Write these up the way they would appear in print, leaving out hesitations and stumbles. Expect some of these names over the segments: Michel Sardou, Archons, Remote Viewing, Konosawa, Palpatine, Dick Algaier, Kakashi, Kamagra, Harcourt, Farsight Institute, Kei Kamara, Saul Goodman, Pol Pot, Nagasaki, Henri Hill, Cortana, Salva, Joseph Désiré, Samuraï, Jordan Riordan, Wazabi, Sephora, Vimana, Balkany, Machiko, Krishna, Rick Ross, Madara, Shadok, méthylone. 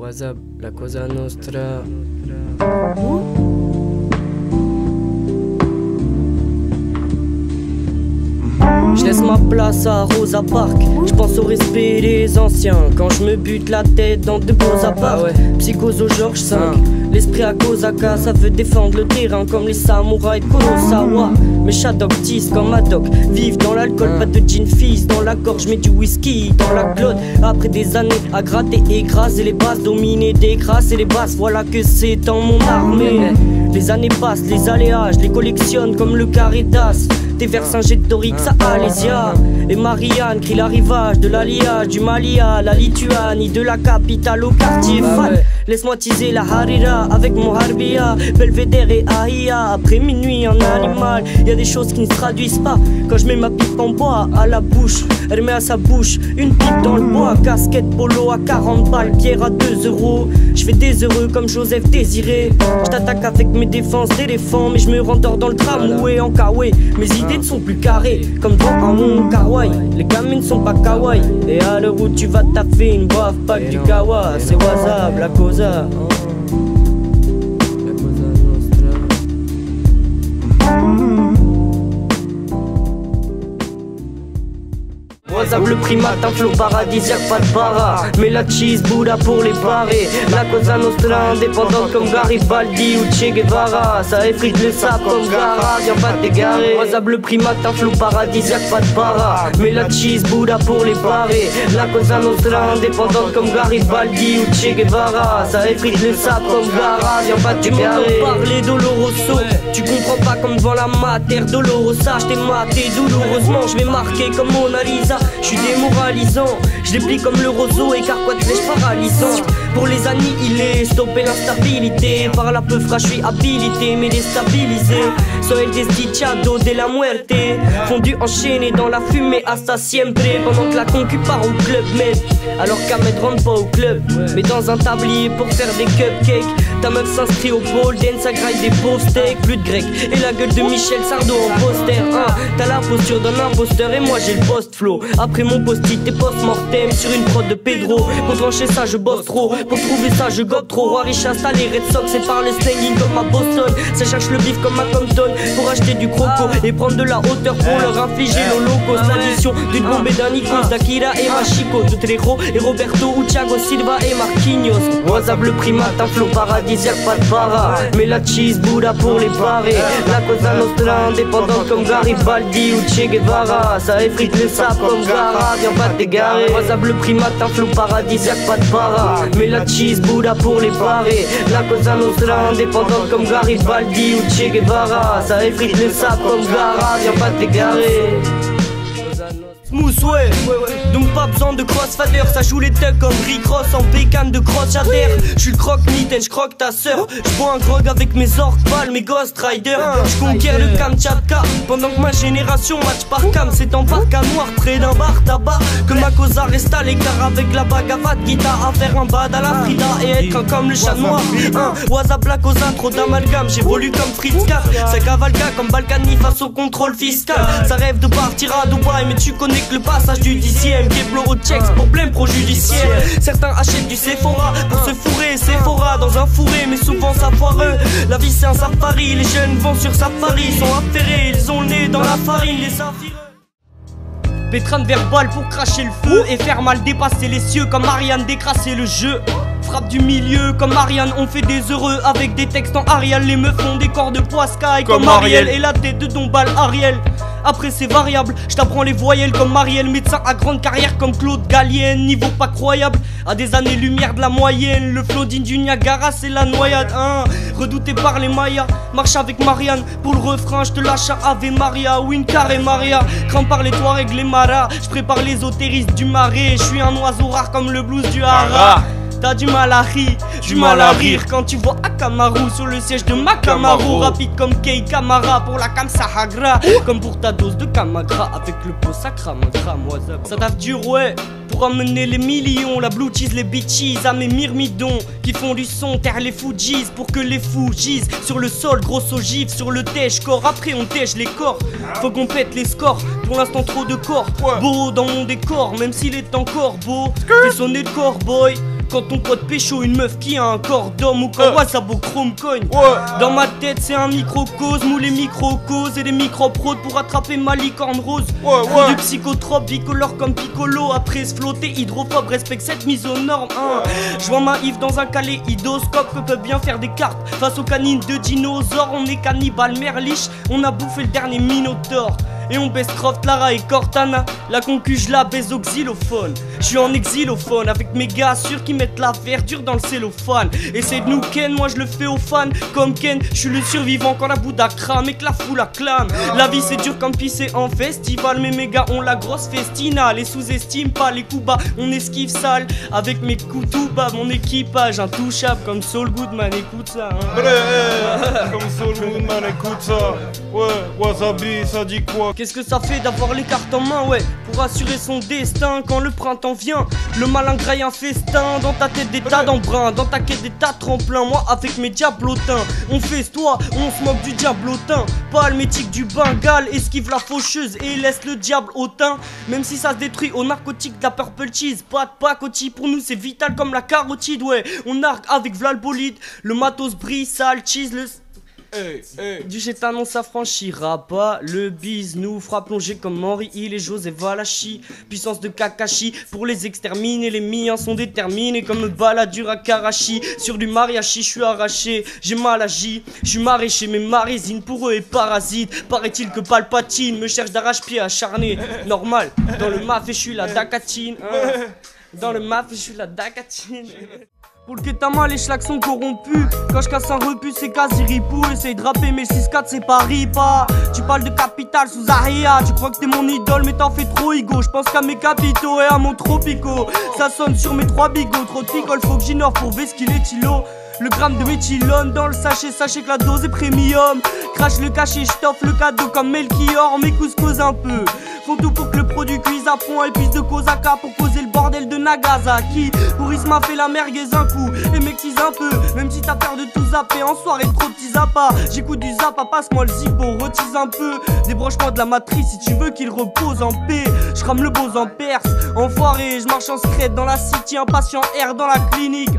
Wazabi, la Cosa Nostra. Je laisse ma place à Rosa Parks. Je pense au respect des anciens quand je me bute la tête dans de beaux apparts. Psychose au Georges V, l'esprit à Kozaka. Ça veut défendre le terrain comme les samouraïs de Konosawa. Mes Shadok tissent comme Haddock, vivent dans l'alcool, pas de gin fizz dans la gorge, mais du whisky dans la glotte. Après des années à gratter et écraser les bases, dominer, décrasser les basses, voilà que c'est dans mon armée. Les années passent, les aléas, je les collectionne comme le carré d'as. Déverse un jet de Dorix à Alésia. Et Marianne crie l'arrivage de l'alliage du Mali à la Lituanie, de la capitale au quartier fan. Laisse-moi teaser la Harira avec mon Harbia, Belvédère et Ahia. Après minuit en animal, y'a des choses qui ne se traduisent pas. Quand je mets ma pipe en bois à la bouche, elle met à sa bouche une pipe dans le bois. Casquette polo à 40 balles, bière à 2 €. Je fais des heureux comme Joseph Désiré. Je t'attaque avec mes défenses d'éléphant, mais je me rendors dans le tramway en kawaii. Mes idées ne sont plus carrées comme dans un kawaii. Les gamins ne sont pas kawaii. Et à l'heure où tu vas taffer une boive pack du kawa, c'est Wasabi, la cause. Wasabi le primate, un flot paradisiaque, pas de para. Mais la cheese Bouddha pour les barrer. La Cosa Nostra indépendante comme Garibaldi ou Che Guevara. Ça effrite le sable comme Gara, viens pas t'égarer. Wasabi le primate, un flot paradisiaque, pas de para. Mais la cheese Bouddha pour les barrer. La Cosa Nostra indépendante comme Garibaldi ou Che Guevara. Ça effrite le sable comme Gara, viens pas t'égarer. Tu m'entends parler Doloroso, tu comprends pas comme devant la mater Dolorosa. Je t'ai maté douloureusement, je vais marquer comme Mona Lisa. Je suis démoralisant, je les plie comme le roseau et carquois-de-flèche paralysant. Pour les annihiler, stopper l'instabilité. Par la peu fra, je suis habilité, mais déstabilisé. Soy el desdichado de la muerte. Fondu enchaîné dans la fumée, hasta siempre. Pendant que la concu part au club, mais alors qu'Ahmed rentre pas au club, mais dans un tablier pour faire des cupcakes. Ta meuf s'inscrit au pole dance, ça graille des pauvres steaks. Plus de grec, et la gueule de Michel Sardou en poster. T'as la posture d'un imposteur et moi j'ai le post-flow. Après mon post-it et post-mortem sur une prod de Pedro. Pour trancher ça je bosse trop, pour trouver ça je gobe trop. Roi Richasta, les Red Sox, c'est par les slanging comme à Boston. Ça cherche le bif comme à Compton, pour acheter du croco et prendre de la hauteur pour leur infliger l'Holocauste. L'addition d'une bombe et d'un Nikos, d'Akira et Machiko, de Trejo et Roberto ou Thiago Silva et Marquinhos. Wasabi le primate, un flot paradis. Pas de para, mais la cheese Bouddha pour les barrer. La Cosa Nostra indépendante comme Garibaldi ou Che Guevara. Ça effrite le sable comme Gara, viens pas t'égarer. Wasabi le primate, un flot paradisiaque, pas de para. Mais la cheese Bouddha pour les barrer. La Cosa Nostra indépendante comme Garibaldi ou Che Guevara. Ça effrite le sable comme Gara, viens pas t'égarer. Smooth, ouais. Donc pas besoin de crossfader. Ça joue les tucks comme Rick Ross en bécane de cross. J'adhère, j'suis le croque-mitaine, j'croque ta sœur. J'bois un grog avec mes orques, balles, mes Ghost Riders. J'conquiers le Kamchatka pendant que ma génération match par cam. C'est en parc à noir près d'un bar tabac que ma Cosa reste à l'écart avec la bagava de guitare. À faire un bad à la Frida et être comme le chat noir. Wasabi la Cosa, trop d'amalgame. J'évolue comme Fritz Kapp, ça cavalga comme Balkany face au contrôle fiscal. Ça rêve de partir à Dubaï, mais tu connais que le passage du 10ème Keblo checks pour plein projudiciel. Certains achètent du Sephora pour se fourrer. Sephora dans un fourré, mais souvent ça foireux. La vie c'est un safari, les jeunes vont sur safari. Ils sont affairés, ils ont le nez dans la farine. Les saphireux pétrane verbale pour cracher le feu et faire mal dépasser les cieux comme Marianne, décrasser le jeu. Frappe du milieu comme Marianne, on fait des heureux avec des textes en Arial. Les meufs font des corps de poiscaille comme Ariel et la tête de Dombal Ariel. Après c'est variable, je t'apprends les voyelles comme Marielle. Médecin à grande carrière comme Claude Gallienne. Niveau pas croyable, à des années-lumière de la moyenne. Le flow digne du Niagara, c'est la noyade. Redouté par les Mayas, marche avec Marianne. Pour le refrain, je te lâche un Ave Maria ou une Carré Maria. Crains par les Touaregs, les Maras, je prépare l'ésotérisme du marais. Je suis un oiseau rare comme le blues du Hara. T'as du mal à rire quand tu vois Akamaru sur le siège de Macamaru. Rapide comme Kei Kamara pour la Kamsahagra, comme pour ta dose de Kamagra avec le pot sacramagra. Ça taffe dur, ouais, pour emmener les millions. La blue cheese, les bitches à mes myrmidons qui font du son, terre les Fujis pour que les fous gisent sur le sol. Grosse ogive sur le tèche corps, après on tèche les corps. Faut qu'on pète les scores, pour l'instant trop de corps. Beau dans mon décor, même s'il est encore beau. Fais sonner le corps, boy. quand ton pote pécho une meuf qui a un corps d'homme ou quand Wazabi chrome cogne. Dans ma tête c'est un microcosme où les micro-causes et les micro-prodes pour attraper ma licorne rose. Du psychotrope, bicolore comme Piccolo, après se flotter, hydrophobe, respecte cette mise aux normes. Je vois ma if dans un kaléidoscope que peut bien faire des cartes. Face aux canines de dinosaures, on est cannibale merliche, on a bouffé le dernier minotaure. Et on baisse Croft, Lara et Cortana. La concu je la baise au xylophone. Je suis en exilophone avec mes gars sûrs qui mettent la verdure dans le cellophane. Essaye de nous ken, moi je le fais aux fans. Comme Ken, je suis le survivant quand la bouddha crame et que la foule acclame. La vie c'est dur comme pisser en festival. Mais mes gars ont la grosse festina. Les sous-estime pas, les coups bas, on esquive sale. Avec mes coups tout bas, mon équipage intouchable comme Saul Goodman, écoute ça hein. Comme Saul Goodman, écoute ça. Ouais, Wazabi, ça dit quoi? Qu'est-ce que ça fait d'avoir les cartes en main, ouais, pour assurer son destin quand le printemps vient. Le malin graille un festin, dans ta tête des tas d'embruns, dans ta quête des tas de tremplins. Moi avec mes diablotins, on festoie, on se moque du diablotin. Palmétique du Bengale, esquive la faucheuse et laisse le diable au teint. Même si ça se détruit aux narcotiques de la purple cheese, pas de pacotille, pour nous c'est vital comme la carotide, ouais. On argue avec Vlalbolide, le matos brille, sale cheese, le... Hey, hey. Du gétan on s'affranchira pas. Le bise nous fera plonger comme Henri Hill et José Valachi. Puissance de Kakashi pour les exterminer. Les miens sont déterminés comme le baladur à Karachi. Sur du mariachi je suis arraché, j'ai mal agi. Je suis maraîcher mais marésine pour eux est parasite. Paraît-il que Palpatine me cherche d'arrache-pied acharné. Normal, dans le maf et je suis la Dakatine Dans le maf et je suis la Dakatine. Pour le ketama, les schlags sont corrompus. Quand je casse un repu, c'est quasi ripou. Essaye de rapper, mais 6-4, c'est pas ripa. Tu parles de capital sous Aria. Tu crois que t'es mon idole, mais t'en fais trop ego. Je pense qu'à mes capitaux et à mon tropico. Ça sonne sur mes 3 bigots. Trop de picole, faut que j'innove pour vesquiller les tilos. Le gramme de méthylone dans le sachet, sachez que la dose est premium. Crache le cachet, j'toffe le cadeau comme Melchior. On m'écouse un peu. Font tout pour que le produit cuise à fond. Et puis de Kozaka pour causer le bordel de Nagasaki. Pour Isma fait la merguez un coup et m'excise un peu. Même si t'as peur de tout zapper en soirée, trop petits appâts. J'écoute du zappa, passe-moi le zippo, retise un peu. Débroche-moi de la matrice si tu veux qu'il repose en paix. J'rame le beau en perse, enfoiré. J'marche en secrète dans la city, impatient R dans la clinique.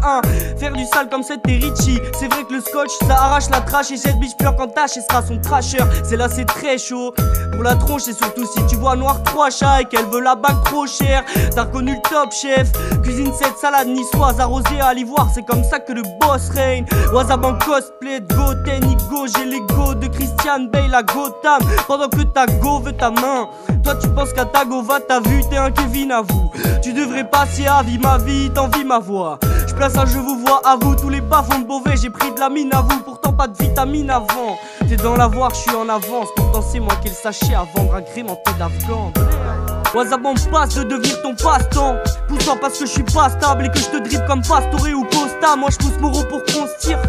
Faire du sale comme cette Richie, c'est vrai que le scotch ça arrache la trash. Et cette bitch pleure qu'en tâche et sera son trasheur. C'est là c'est très chaud pour la tronche et surtout si tu vois noir 3 chats et qu'elle veut la bague trop chère. T'as reconnu le top chef, cuisine cette salade niçoise arrosée à l'ivoire. C'est comme ça que le boss règne. Wazabi en cosplay de Goten, Nigo, j'ai l'ego de Christian Bale à Gotham. Pendant que ta go veut ta main, toi tu penses qu'à ta go va ta vue. T'es un Kevin à vous, tu devrais passer à vie ma vie, t'envie ma voix. Je place un je vous vois à vous, tous les bas font de mauvais, j'ai pris de la mine à vous, pourtant pas de vitamine avant. T'es dans l'avoir, je suis en avance, pourtant c'est moi qui le sachet à vendre agrémenté d'Afghan. Wazabi me passe de devenir ton passe-temps. Poussant parce que je suis pas stable et que je te dribble comme Pastoré ou Costa. Moi je pousse Moro pour qu'on se tire,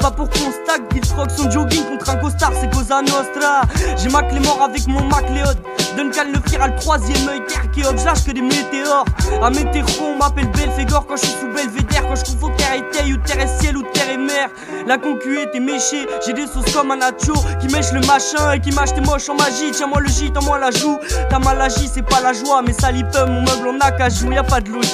pas pour qu'on se tague. Ils troquent son jogging contre un costard, c'est Cosa Nostra. J'ai mac les morts avec mon mac Léod. Duncan le fier à le troisième œil, terre qui hop, j'lâche que des météores. Un météoron m'appelle Belphégor quand je suis sous Belvédère. Quand je confonds terre et taille ou terre et ciel ou terre et mer. La concu était méchée, j'ai des sauces comme un nacho qui mèche le machin et qui mâche tes moches en magie. Tiens-moi le gîte, en moi la joue. T'as mal agi, c'est pas la joie, mais ça lipe mon meuble en acajou, y'a pas de logique.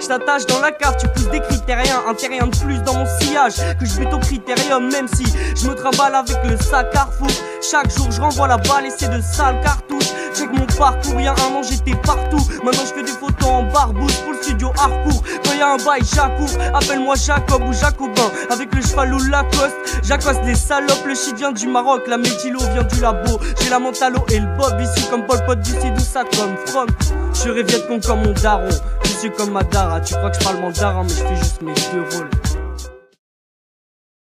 Je t'attache dans la cave, tu pousses des critériens, un terrien de plus dans mon sillage que je bute au critérium. Même si je me trimballe avec le sac à refouche, chaque jour je renvoie la balle et c'est de sales cartouches. Check mon parcours, y'a un an j'étais partout. Maintenant je fais des photos en barbouche pour le studio Harcourt. Quand y'a un bail, j'accours, appelle-moi Jacob ou Jacobin. Avec le cheval ou Lacoste, j'accoste les salopes. Le shit vient du Maroc, la méthylo vient du labo. J'ai la mentalo et le bob, issu comme Pol Pot du Sud, ça comme From. Je rêve d'être con comme mon daron, je suis comme Madara. Tu crois que je parle mandarin, mais je fais juste mes deux rôles.